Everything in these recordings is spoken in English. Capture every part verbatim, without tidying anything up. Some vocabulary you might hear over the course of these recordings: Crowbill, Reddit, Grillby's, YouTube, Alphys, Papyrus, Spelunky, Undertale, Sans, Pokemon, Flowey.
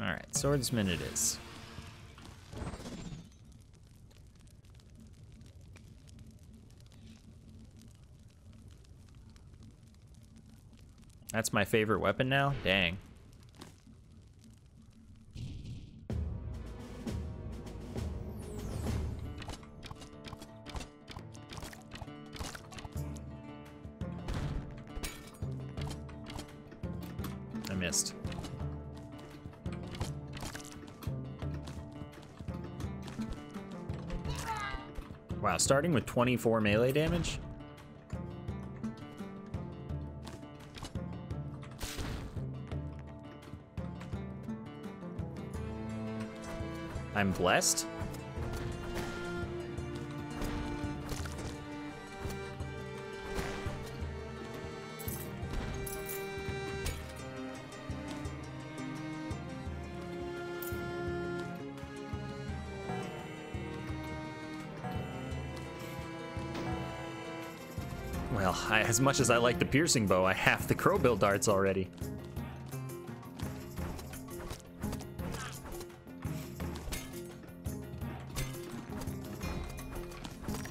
Alright, swordsman it is. That's my favorite weapon now? Dang. I missed. Wow, starting with twenty-four melee damage? I'm blessed. Well, I, as much as I like the piercing bow, I have the crowbill darts already.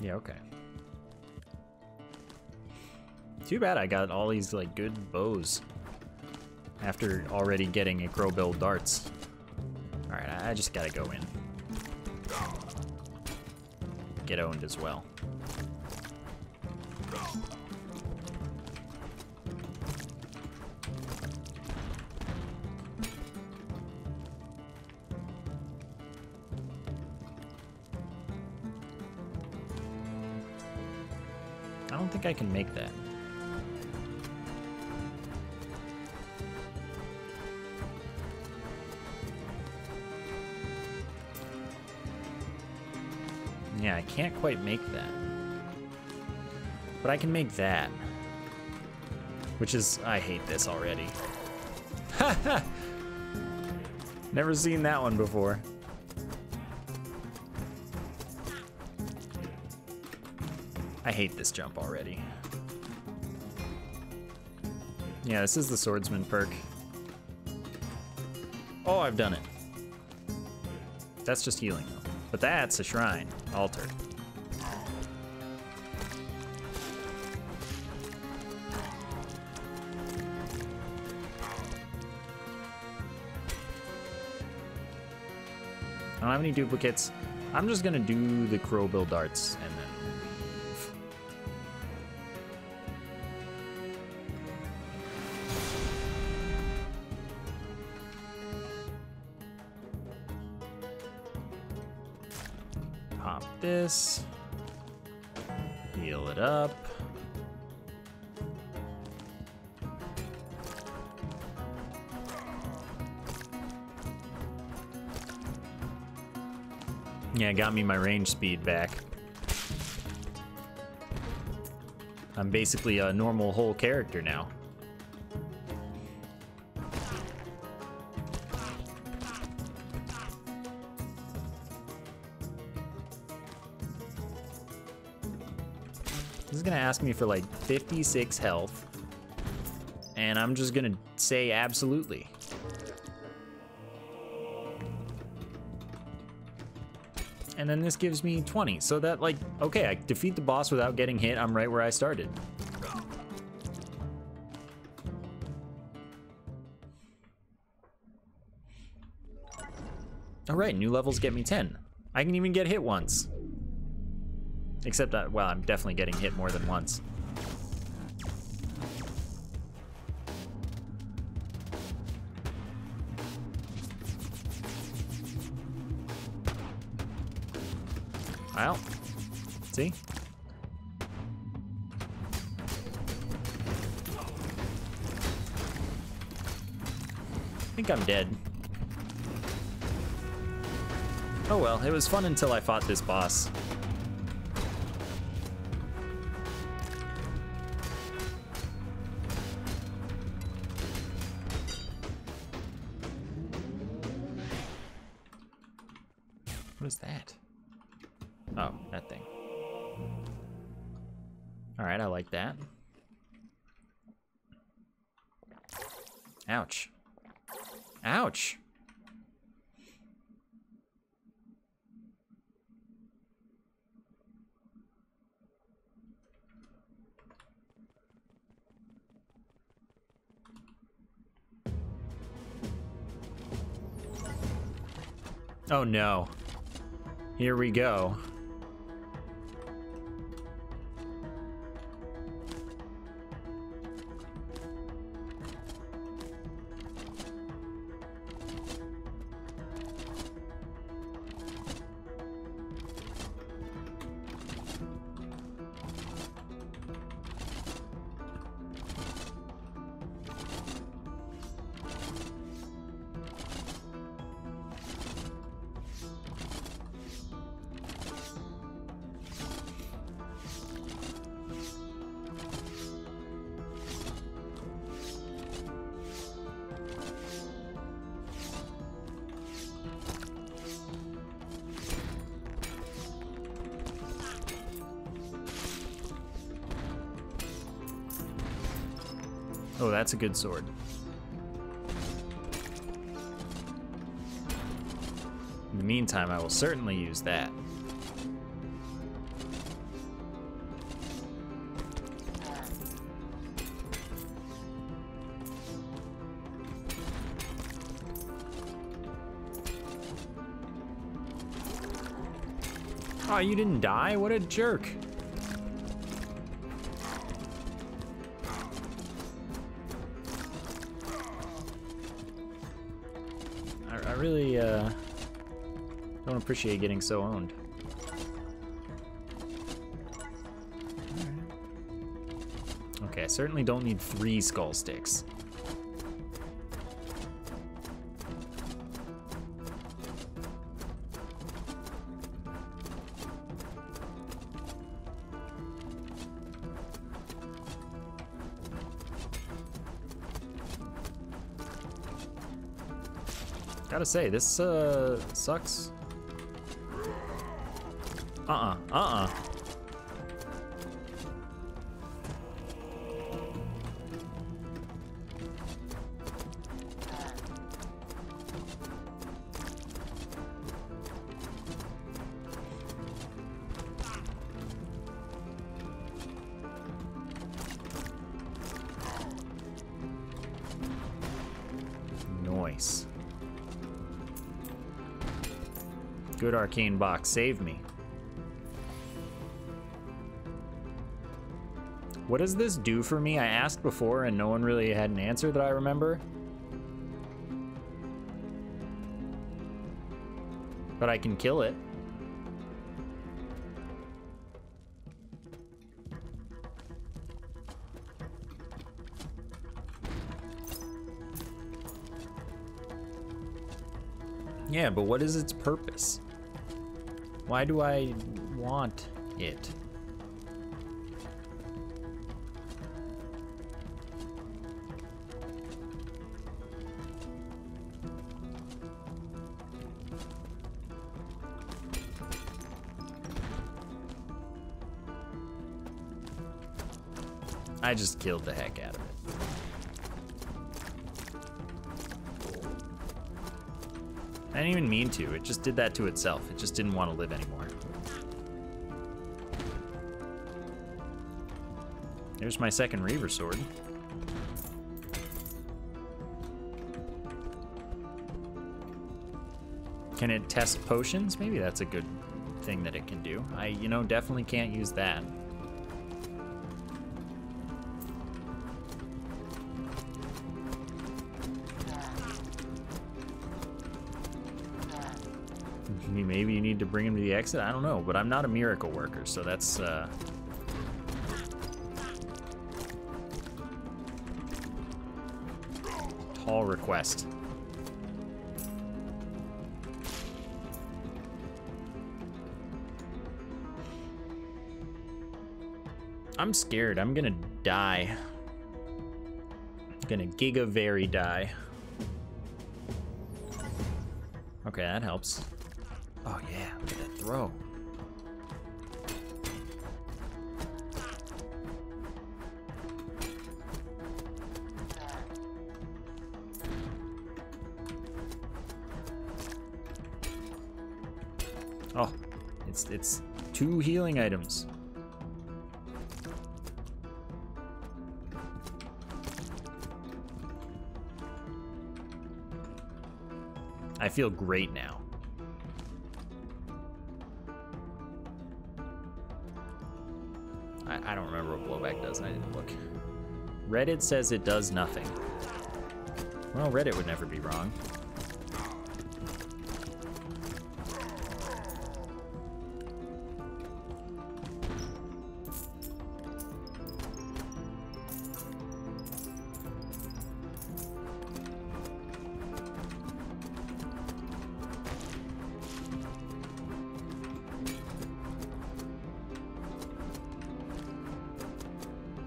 Yeah, okay. Too bad I got all these like good bows after already getting a crowbill darts. Alright, I just gotta go in. Get owned as well. I don't think I can make that. Yeah, I can't quite make that. But I can make that. Which is, I hate this already. Haha! Never seen that one before. I hate this jump already. Yeah, this is the swordsman perk. Oh, I've done it. That's just healing though. But that's a shrine, altar. I don't have any duplicates. I'm just gonna do the crowbill darts and then leave. Pop this, heal it up. Yeah, got me my range speed back. I'm basically a normal whole character now. Gonna ask me for like fifty-six health, and I'm just gonna say absolutely. And then this gives me twenty, so that like, okay, I defeat the boss without getting hit, I'm right where I started. All right, new levels get me ten. I can even get hit once. Except, I, well, I'm definitely getting hit more than once. Well, see? I think I'm dead. Oh well, it was fun until I fought this boss. What is that? Oh, that thing. All right, I like that. Ouch. Ouch. Oh no. Here we go. Oh, that's a good sword. In the meantime, I will certainly use that. Oh, you didn't die? What a jerk. I really uh, don't appreciate getting so owned. Okay, I certainly don't need three skull sticks. Gotta say, this uh, sucks. Uh-uh, uh-uh. Nice. Good arcane box, save me. What does this do for me? I asked before and no one really had an answer that I remember. But I can kill it. Yeah, but what is its purpose? Why do I want it? I just killed the heck out of it. I didn't even mean to, it just did that to itself. It just didn't want to live anymore. There's my second Reaver sword. Can it test potions? Maybe that's a good thing that it can do. I, you know, definitely can't use that. Maybe you need to bring him to the exit? I don't know, but I'm not a miracle worker, so that's... Uh... tall request. I'm scared. I'm gonna die. I'm gonna giga-very die. Okay, that helps. Oh yeah, look at that throw. Oh, it's it's two healing items. I feel great now. I, I don't remember what blowback does, and I didn't look. Reddit says it does nothing. Well, Reddit would never be wrong.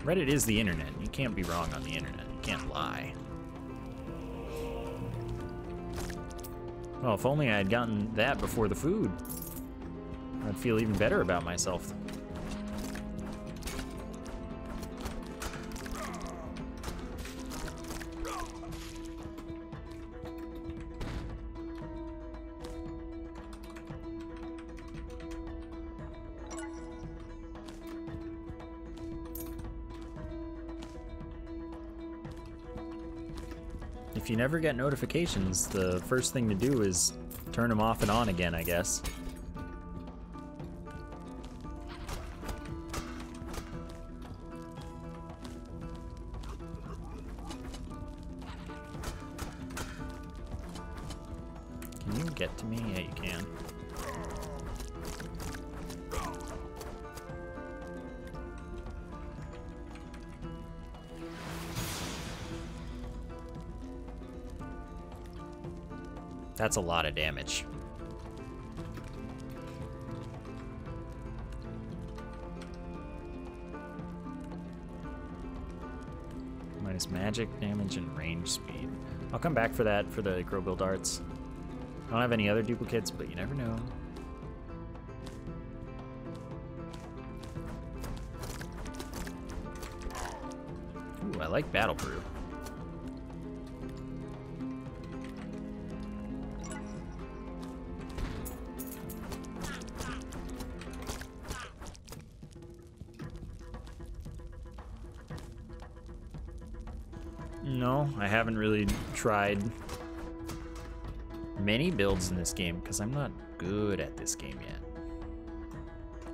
Reddit is the internet. You can't be wrong on the internet. You can't lie. Well, if only I had gotten that before the food, I'd feel even better about myself. If you never get notifications, the first thing to do is turn them off and on again, I guess. Can you get to me? Yeah, you can. That's a lot of damage. Minus magic damage and range speed. I'll come back for that for the Crowbill darts. I don't have any other duplicates, but you never know. Ooh, I like Battle Brew. No, I haven't really tried many builds in this game because I'm not good at this game yet.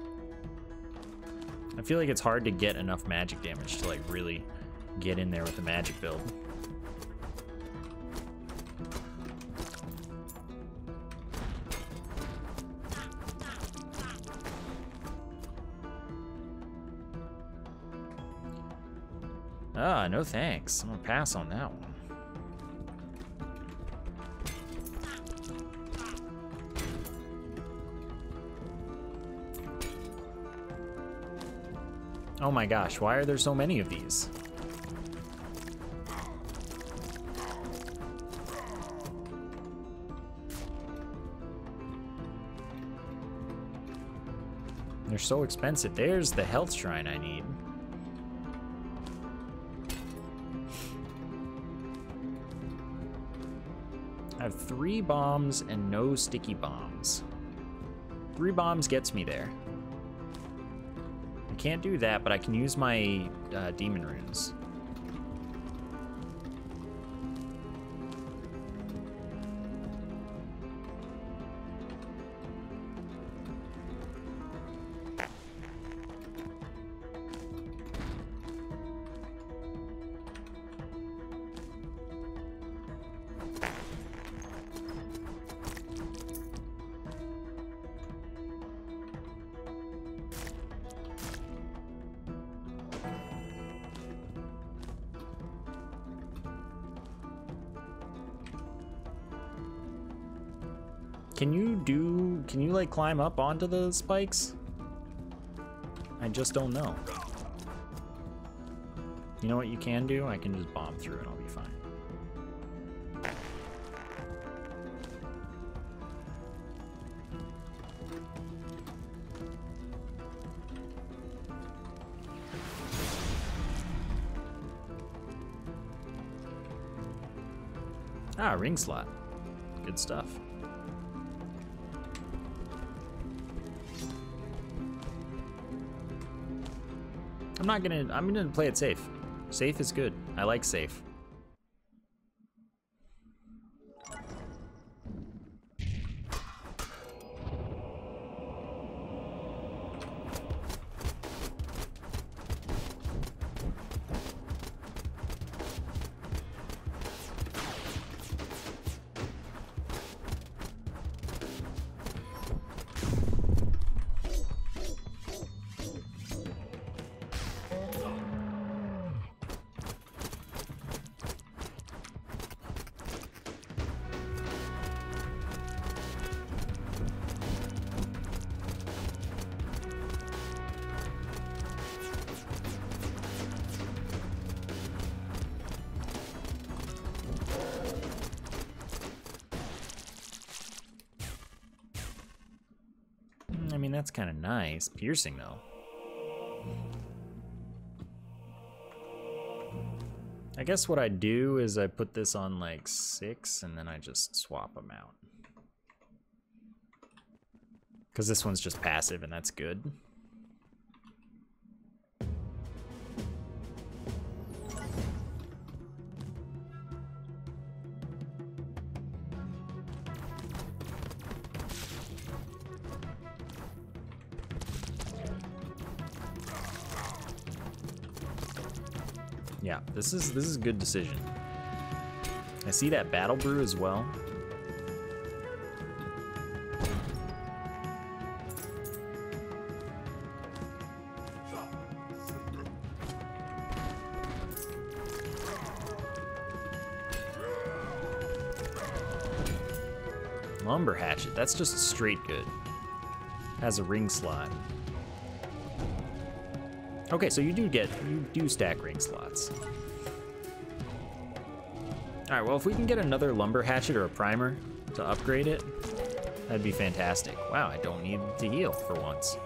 I feel like it's hard to get enough magic damage to like really get in there with the magic build. Ah, no thanks. I'm gonna pass on that one. Oh my gosh, why are there so many of these? They're so expensive. There's the health shrine I need. I have three bombs and no sticky bombs. Three bombs gets me there. I can't do that, but I can use my uh, demon runes. Can you do, can you like climb up onto the spikes? I just don't know. You know what you can do? I can just bomb through and I'll be fine. Ah, ring slot. Good stuff. I'm not gonna, I'm gonna play it safe. Safe is good. I like safe. that's kind of nice. Piercing, though. I guess what I do is I put this on like six and then I just swap them out. Because this one's just passive and that's good. Yeah, this is this is a good decision. I see that Battle Brew as well. Lumber Hatchet, that's just straight good. Has a ring slot. Okay, so you do get, you do stack ring slots. All right, well, if we can get another Lumber Hatchet or a primer to upgrade it, that'd be fantastic. Wow, I don't need to heal for once.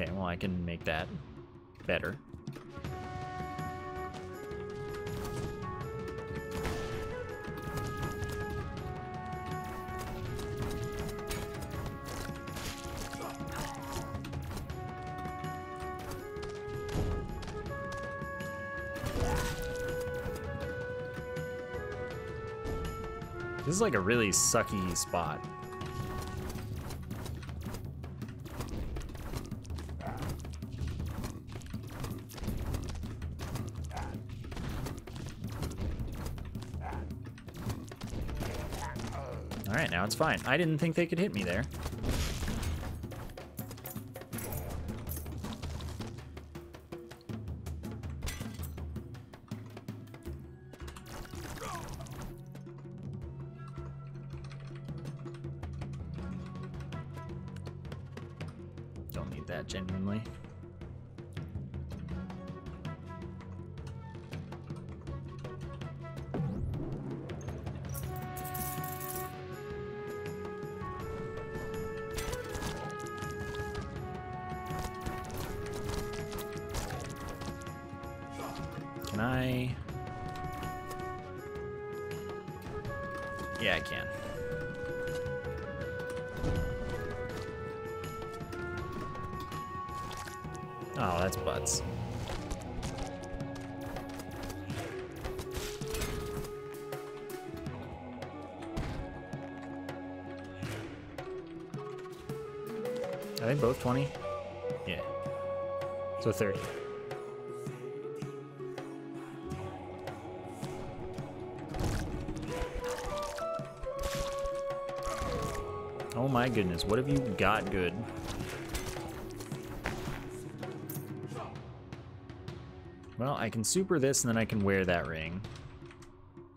Okay, well, I can make that better. This is like a really sucky spot. Alright, now it's fine. I didn't think they could hit me there. Don't need that, genuinely. I... Yeah, I can. Oh, that's butts. Are they both twenty? Yeah. So thirty. Oh my goodness, what have you got good? Well, I can super this and then I can wear that ring.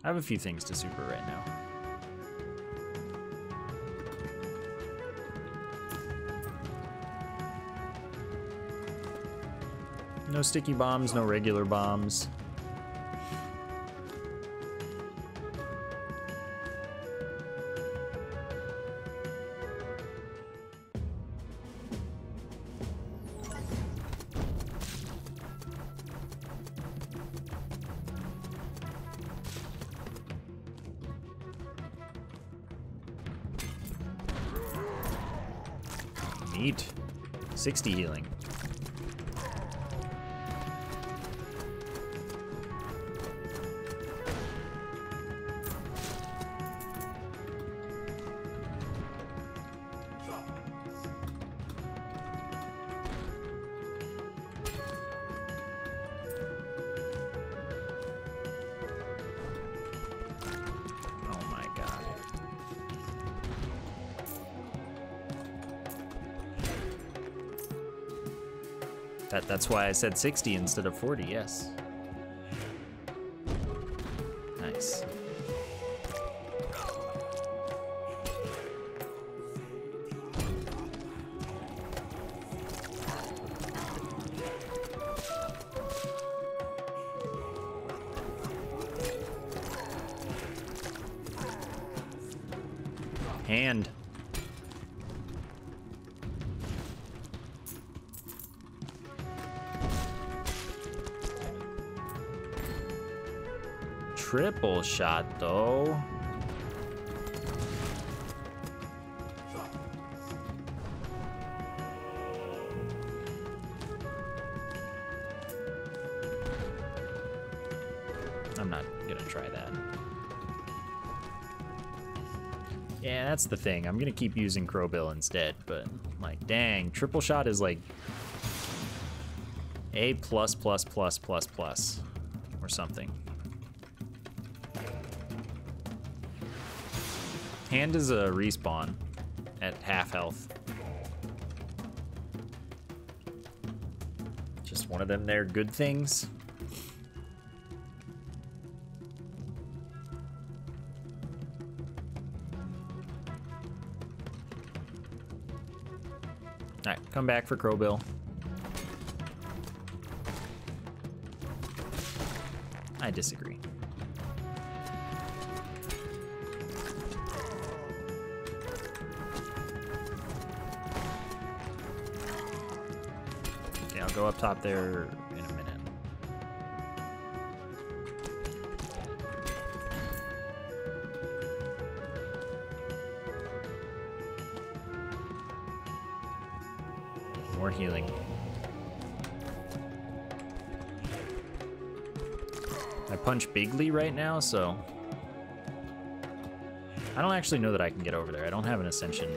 I have a few things to super right now. No sticky bombs, no regular bombs. Neat. sixty healing. That, that's why I said sixty instead of forty, yes. Nice. hand. Triple shot, though. I'm not gonna try that. Yeah, that's the thing. I'm gonna keep using Crowbill instead, but like, dang, triple shot is like A plus plus plus plus plus or something. Hand is a respawn at half health. Just one of them there good things. Alright, come back for Crowbill. I disagree. Go up top there in a minute. More healing. I punch Bigly right now, so I don't actually know that I can get over there. I don't have an ascension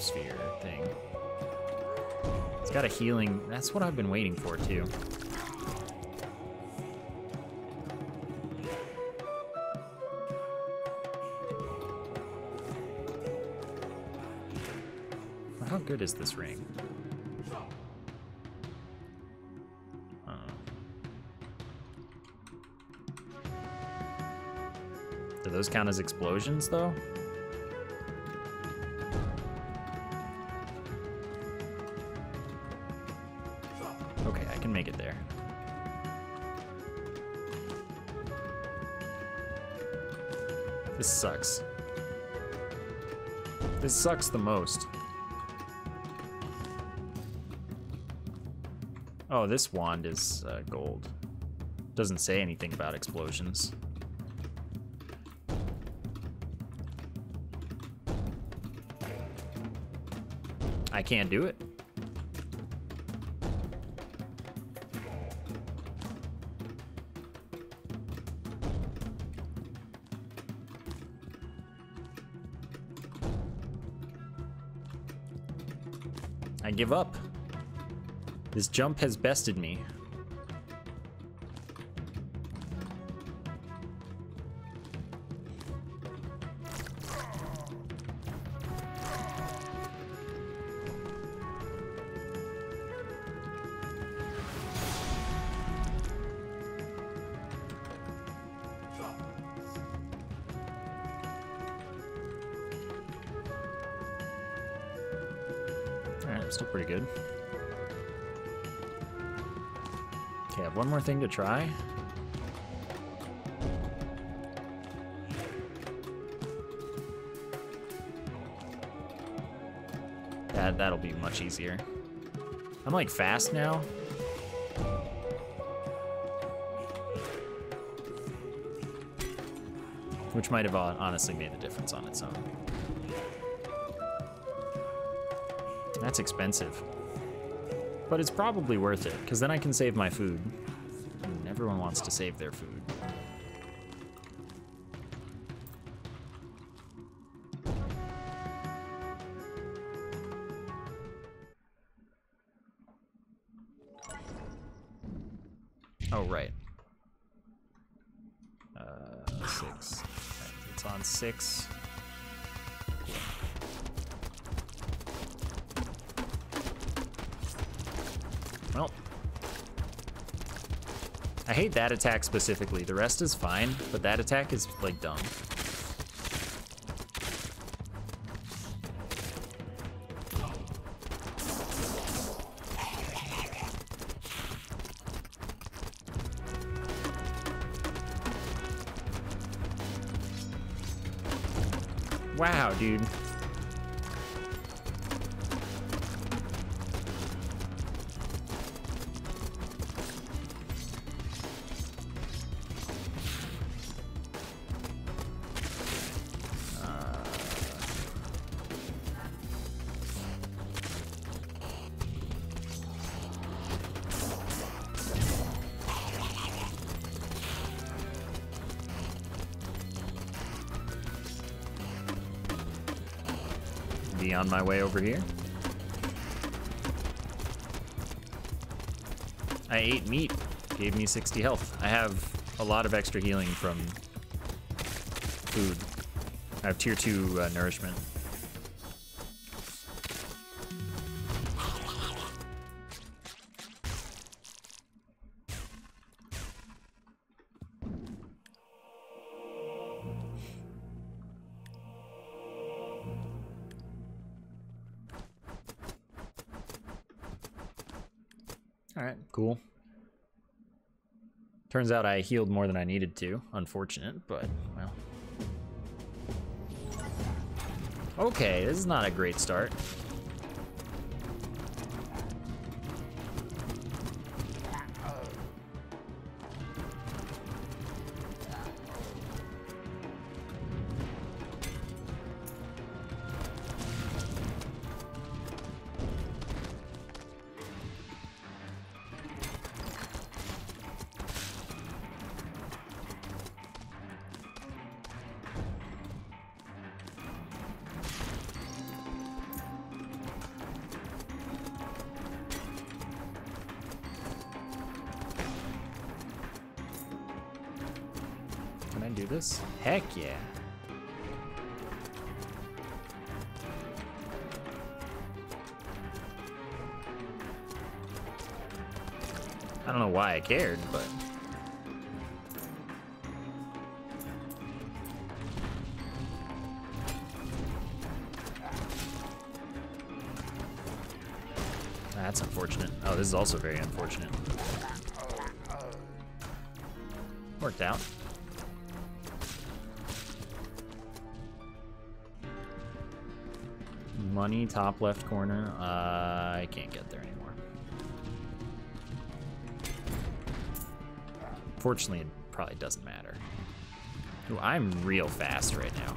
sphere thing. Got a healing. That's what I've been waiting for, too. How good is this ring? Uh-oh. Do those count as explosions, though? This sucks. This sucks the most. Oh, this wand is uh, gold. Doesn't say anything about explosions. I can't do it. I give up. This jump has bested me. Still pretty good. Okay, I have one more thing to try. That, that'll be much easier. I'm like fast now. Which might have honestly made a difference on its own. That's expensive, but it's probably worth it, because then I can save my food, and everyone wants to save their food. Oh, right. Uh, six. It's on six. Well, I hate that attack specifically. The rest is fine, but that attack is like dumb. Wow, dude. me on my way over here. I ate meat, gave me sixty health. I have a lot of extra healing from food. I have tier two uh, nourishment. Cool. Turns out I healed more than I needed to. Unfortunate, but, well. Okay, this is not a great start. Do this? Heck yeah. I don't know why I cared, but that's unfortunate. Oh, this is also very unfortunate. Worked out. Money, top left corner. Uh, I can't get there anymore. Fortunately, it probably doesn't matter. Ooh, I'm real fast right now.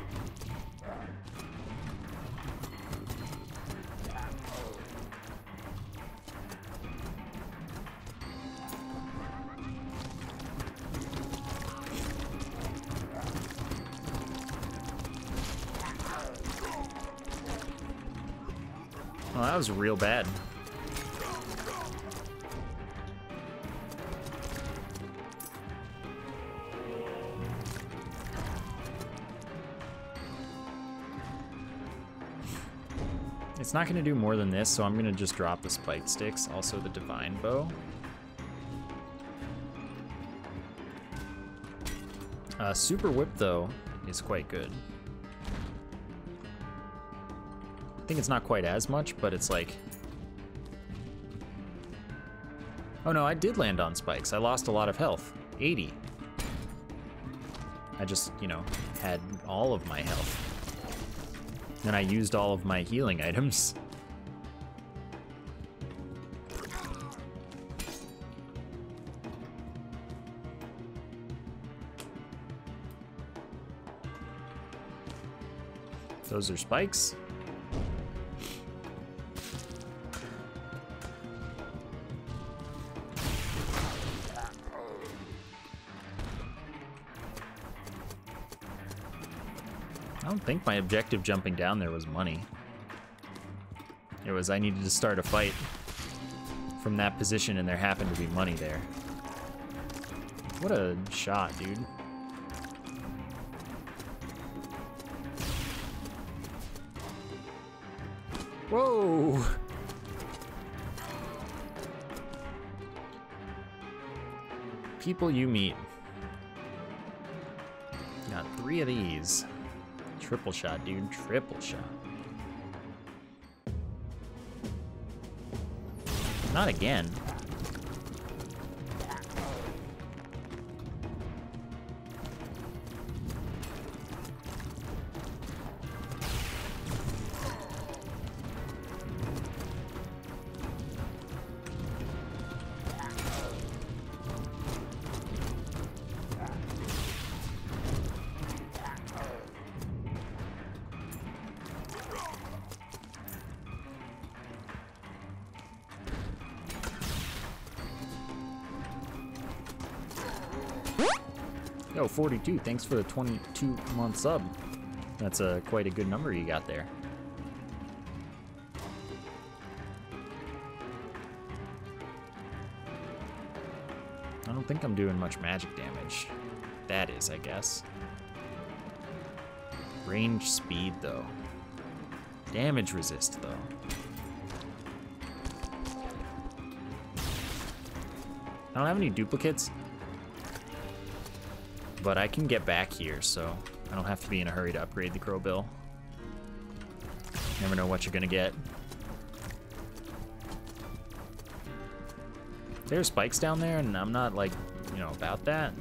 Well, that was real bad. It's not gonna do more than this, so I'm gonna just drop the spike sticks, also the divine bow. Uh, super whip though is quite good. I think it's not quite as much, but it's like... Oh no, I did land on spikes. I lost a lot of health. eighty. I just, you know, had all of my health. Then I used all of my healing items. Those are spikes. I think my objective jumping down there was money. It was I needed to start a fight from that position and there happened to be money there. What a shot, dude. Whoa! People you meet. Got three of these. Triple shot, dude. Triple shot. Not again. Yo, forty-two, thanks for the twenty-two month sub. That's a, quite a good number you got there. I don't think I'm doing much magic damage. That is, I guess. Range speed, though. Damage resist, though. I don't have any duplicates, but I can get back here, so I don't have to be in a hurry to upgrade the Crowbill. Never know what you're gonna get. There's spikes down there, and I'm not, like, you know, about that.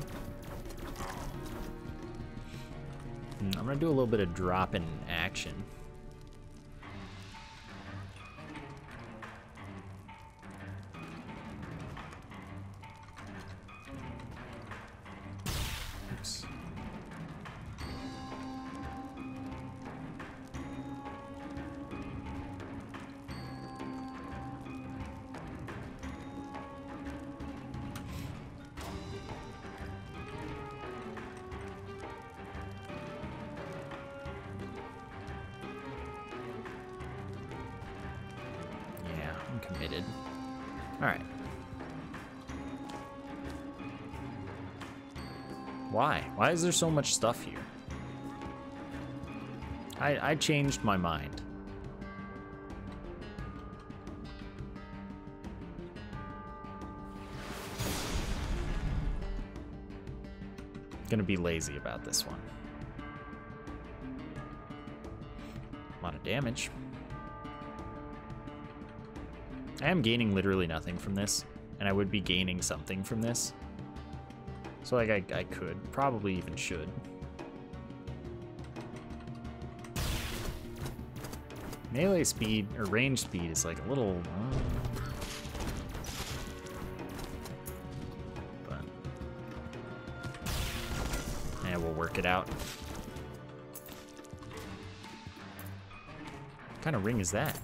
I'm gonna do a little bit of drop in action. Oops. Committed. Alright. Why? Why is there so much stuff here? I, I changed my mind. Gonna be lazy about this one. A lot of damage. I am gaining literally nothing from this, and I would be gaining something from this. So, like, I, I could, probably even should. Melee speed, or range speed, is like a little... Uh, but... Yeah, we'll work it out. What kind of ring is that?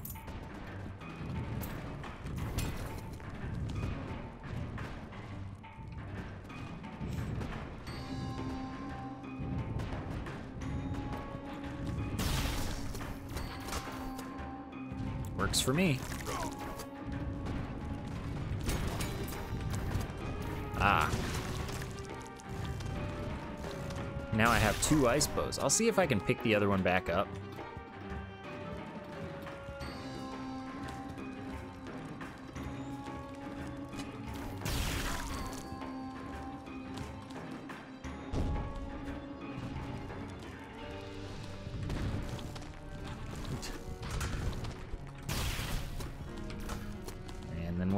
Works for me. Ah. Now I have two ice bows. I'll see if I can pick the other one back up.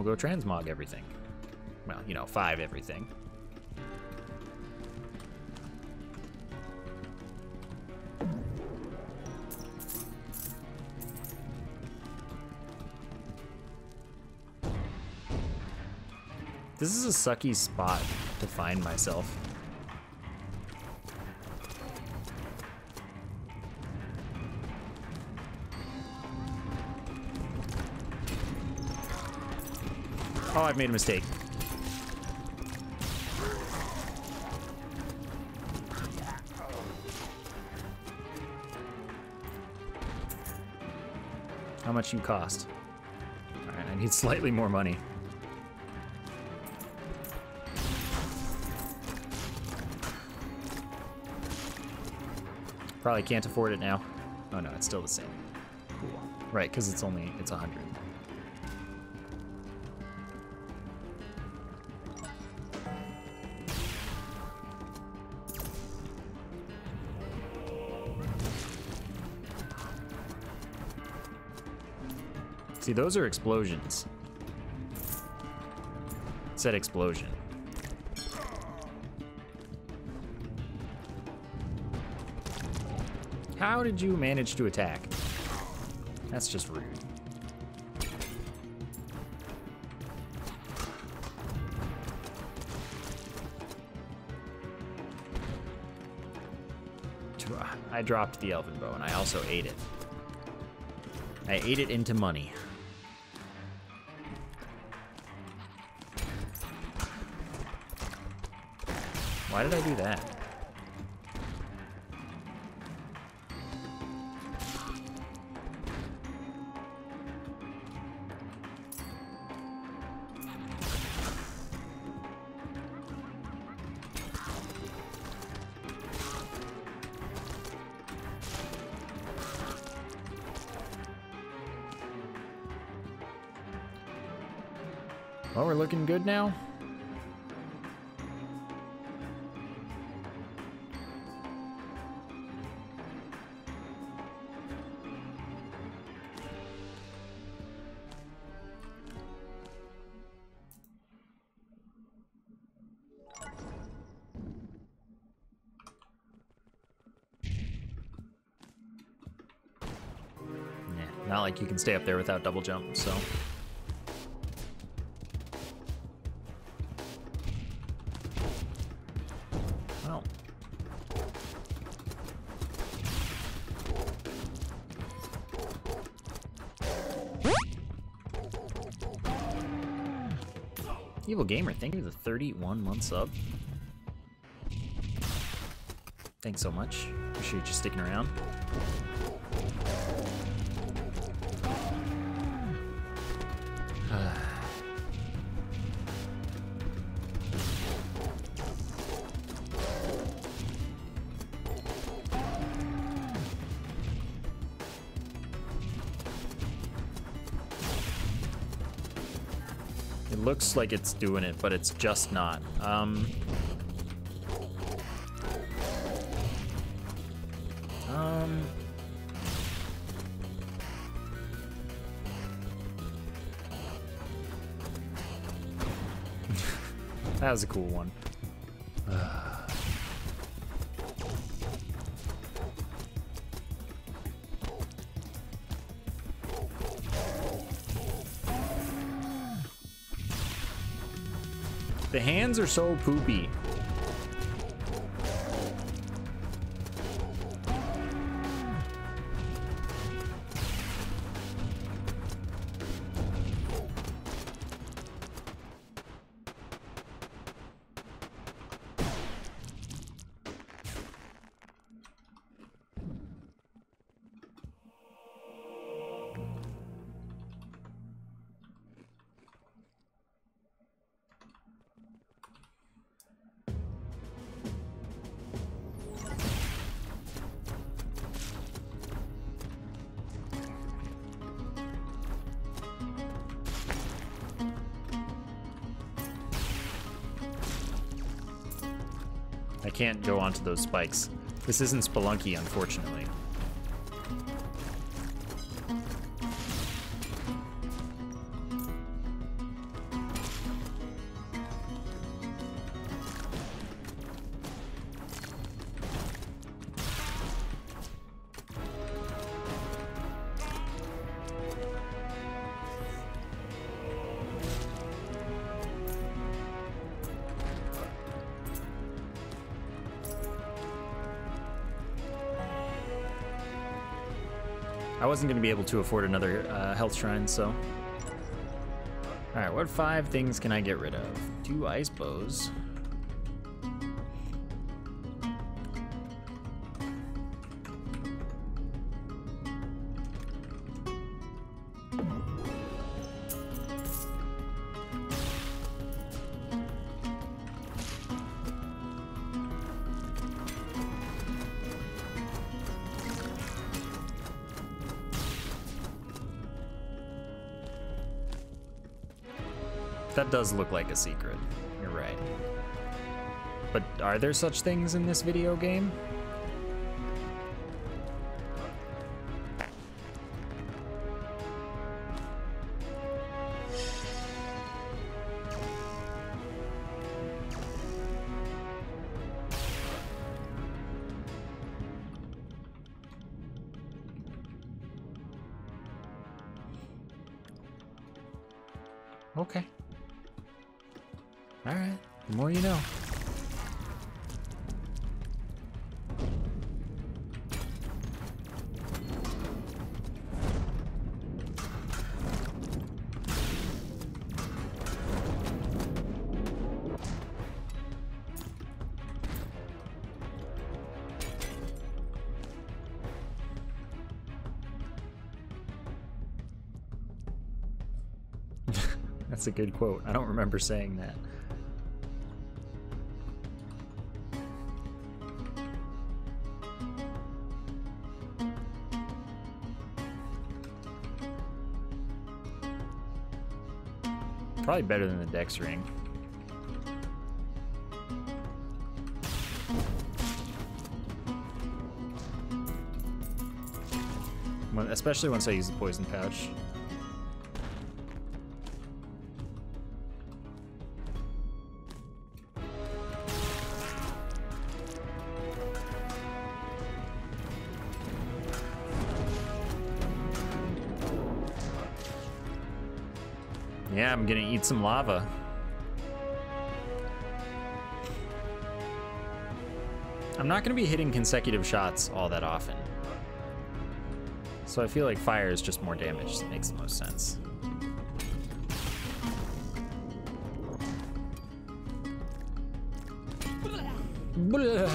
Go transmog everything. Well, you know, five everything. This is a sucky spot to find myself. Oh, I've made a mistake. How much you cost? All right, I need slightly more money. Probably can't afford it now. Oh no, it's still the same. Cool. Right, because it's only, it's one hundred. See, those are explosions. It said explosion. How did you manage to attack? That's just rude. I dropped the elven bow and I also ate it. I ate it into money. Why did I do that? Well, we're looking good now. Not like you can stay up there without double jump, so. Well. Evil Gamer, thank you for the thirty-one month sub. Thanks so much. Appreciate you sticking around. It looks like it's doing it, but it's just not. Um, um, that was a cool one. The hands are so poopy. I can't go onto those spikes. This isn't Spelunky, unfortunately. I wasn't going to be able to afford another uh, health shrine, so. All right, what five things can I get rid of? Two ice bows. That does look like a secret, you're right. But are there such things in this video game? Okay. All right, the more you know. That's a good quote. I don't remember saying that. Probably better than the Dex ring. When, especially once I use the poison pouch. Yeah, I'm gonna eat some lava. I'm not gonna be hitting consecutive shots all that often. So I feel like fire is just more damage. That makes the most sense. Blah.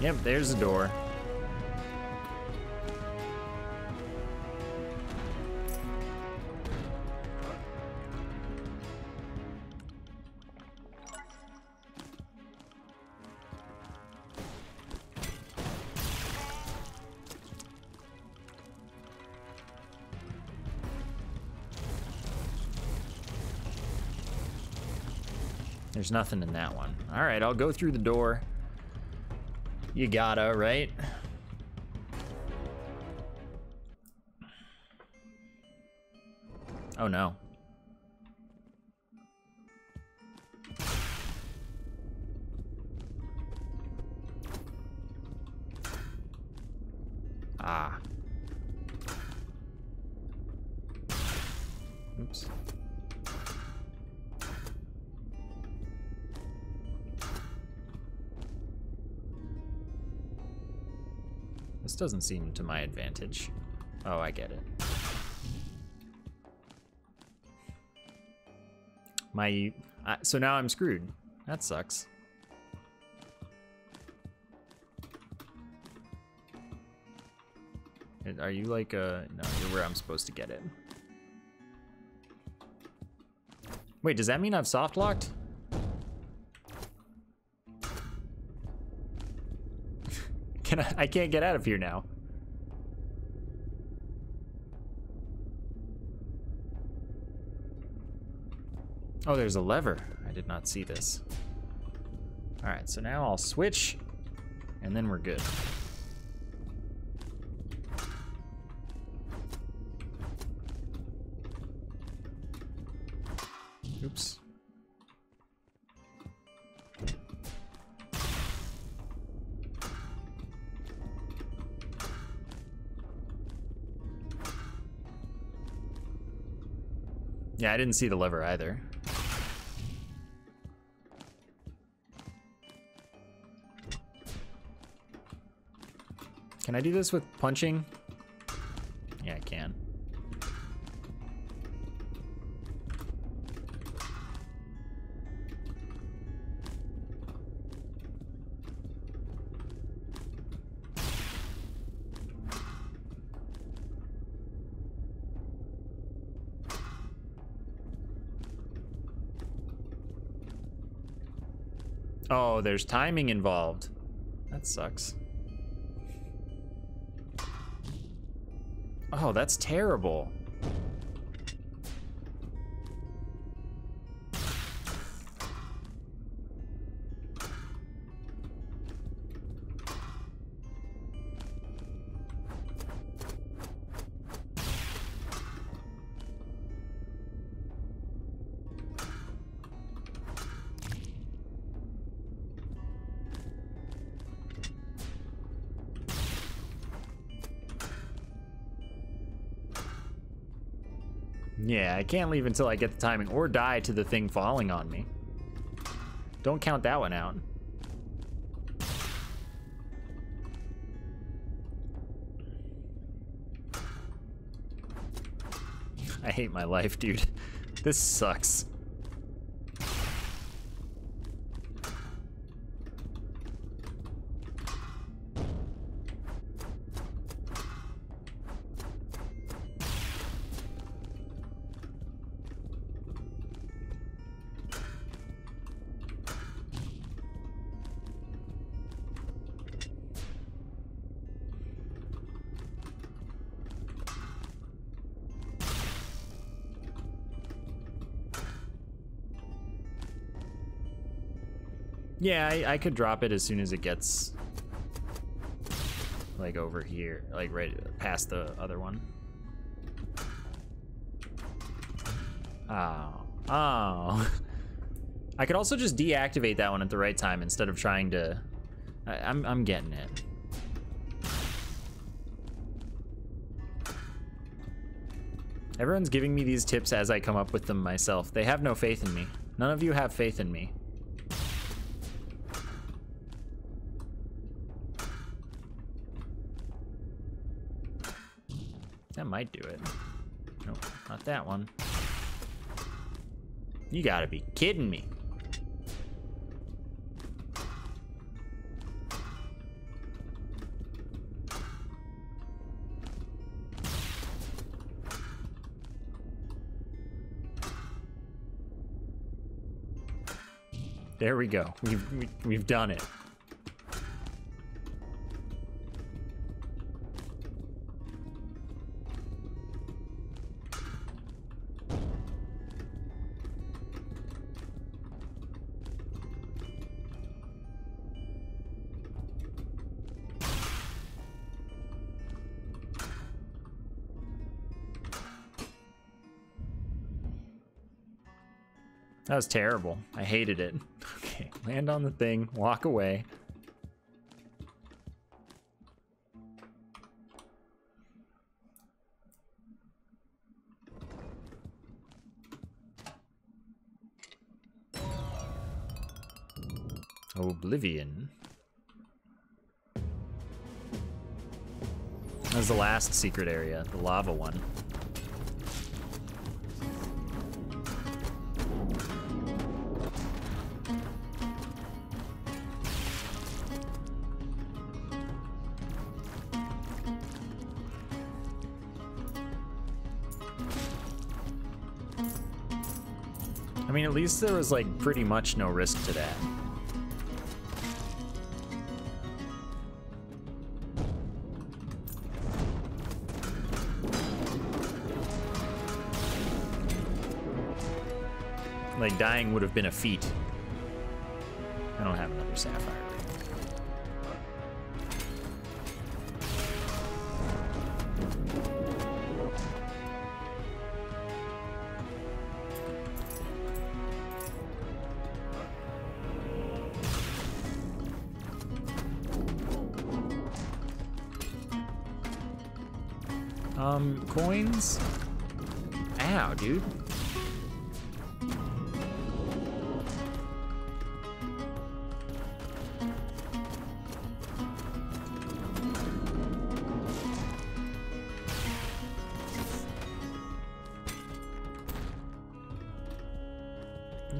Yep, there's the door. There's nothing in that one. All right, I'll go through the door. You gotta, right? Oh no. Ah. Oops. This doesn't seem to my advantage. Oh, I get it. My, I, so now I'm screwed. That sucks. Are you like a, no, you're where I'm supposed to get it. Wait, does that mean I've soft locked? Can I, I can't get out of here now. Oh, there's a lever. I did not see this. All right, so now I'll switch and then we're good. Oops. Yeah, I didn't see the lever either. Can I do this with punching? Yeah, I can. Oh, there's timing involved. That sucks. Oh, that's terrible. Yeah, I can't leave until I get the timing or die to the thing falling on me. Don't count that one out. I hate my life, dude. This sucks. Yeah, I, I could drop it as soon as it gets like over here, like right past the other one. Oh, oh. I could also just deactivate that one at the right time instead of trying to, I, I'm, I'm getting it. Everyone's giving me these tips as I come up with them myself. They have no faith in me. None of you have faith in me. That might do it. Nope, not that one. You gotta be kidding me. There we go. We've, we, we've done it. That was terrible. I hated it. Okay, land on the thing, walk away. Oblivion. That was the last secret area, the lava one. I mean, at least there was like pretty much no risk to that. Like dying would have been a feat. I don't have another sapphire. Um, coins? Ow, dude. Didn't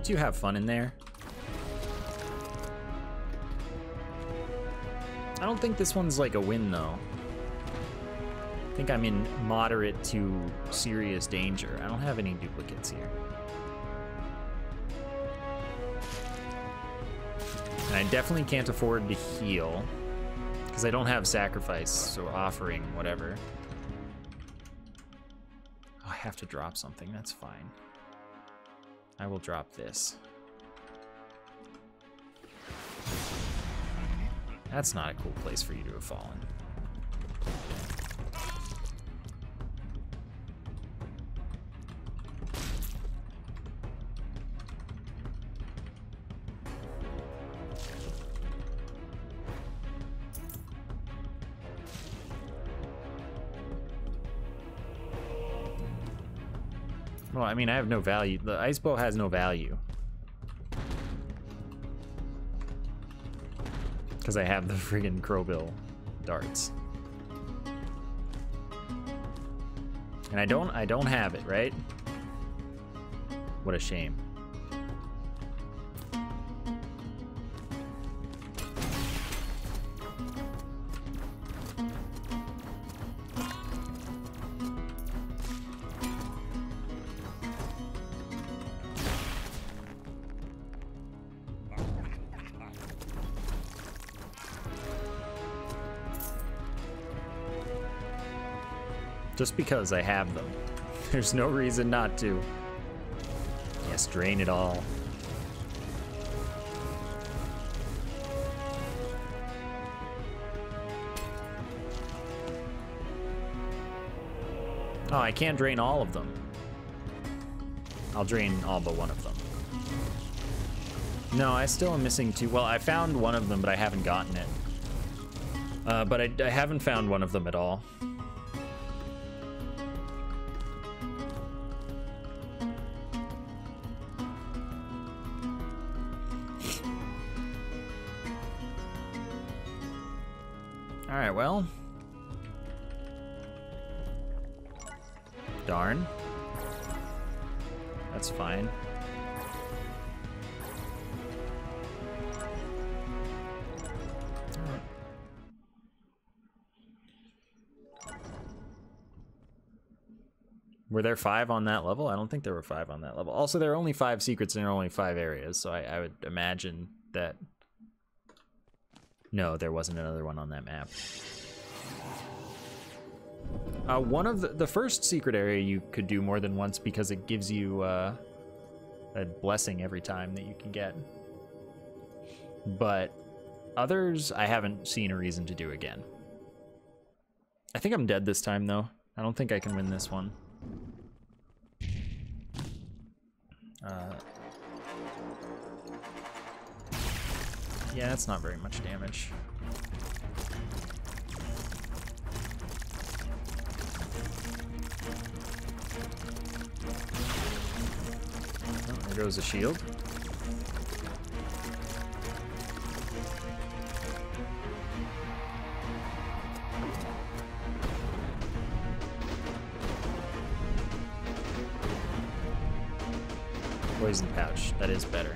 you have fun in there? I don't think this one's like a win, though. I think I'm in moderate to serious danger. I don't have any duplicates here. And I definitely can't afford to heal because I don't have sacrifice, so offering, whatever. Oh, I have to drop something, that's fine. I will drop this. That's not a cool place for you to have fallen. Well, I mean, I have no value. The ice bow has no value. Because I have the friggin' crowbill darts. And I don't I don't have it, right? What a shame. Just because I have them. There's no reason not to. Yes, drain it all. Oh, I can't drain all of them. I'll drain all but one of them. No, I still am missing two. Well, I found one of them, but I haven't gotten it. Uh, but I, I haven't found one of them at all. Darn. That's fine. Alright. Were there five on that level? I don't think there were five on that level. Also, there are only five secrets and there are only five areas, so I, I would imagine that... No, there wasn't another one on that map. Uh, one of the, the first secret area you could do more than once because it gives you uh, a blessing every time that you can get. But others, I haven't seen a reason to do again. I think I'm dead this time, though. I don't think I can win this one. Uh, yeah, that's not very much damage. There goes a shield. Poison pouch. That is better.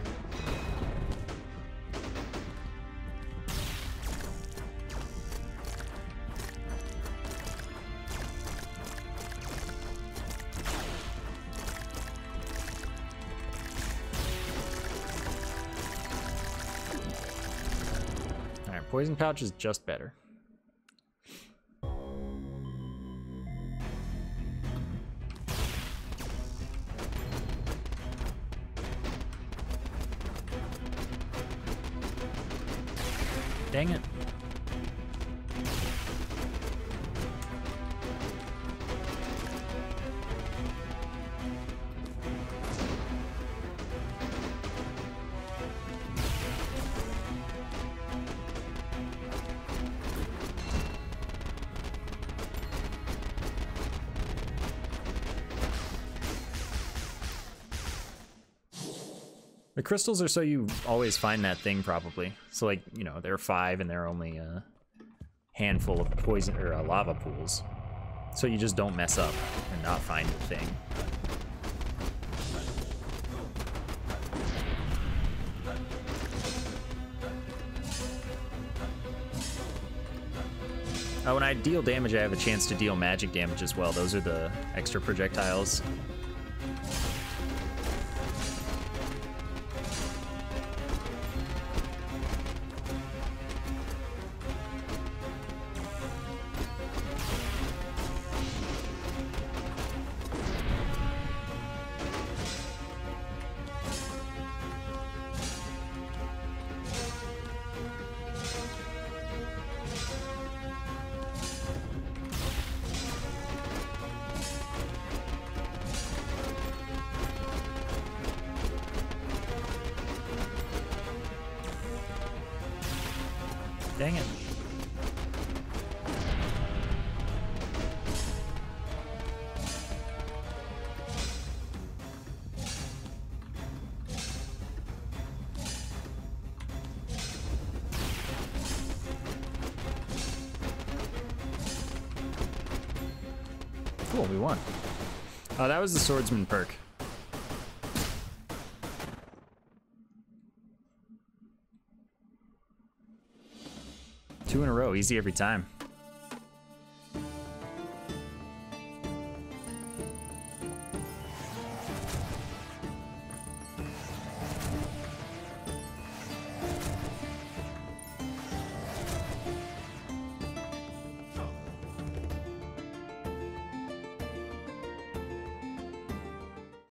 Poison pouch is just better. Dang it. The crystals are so you always find that thing, probably. So, like, you know, there are five and there are only a handful of poison or uh, lava pools. So you just don't mess up and not find the thing. Oh, when I deal damage, I have a chance to deal magic damage as well. Those are the extra projectiles. Dang it. Cool, we won. Oh, that was the swordsman perk. Two in a row, easy every time.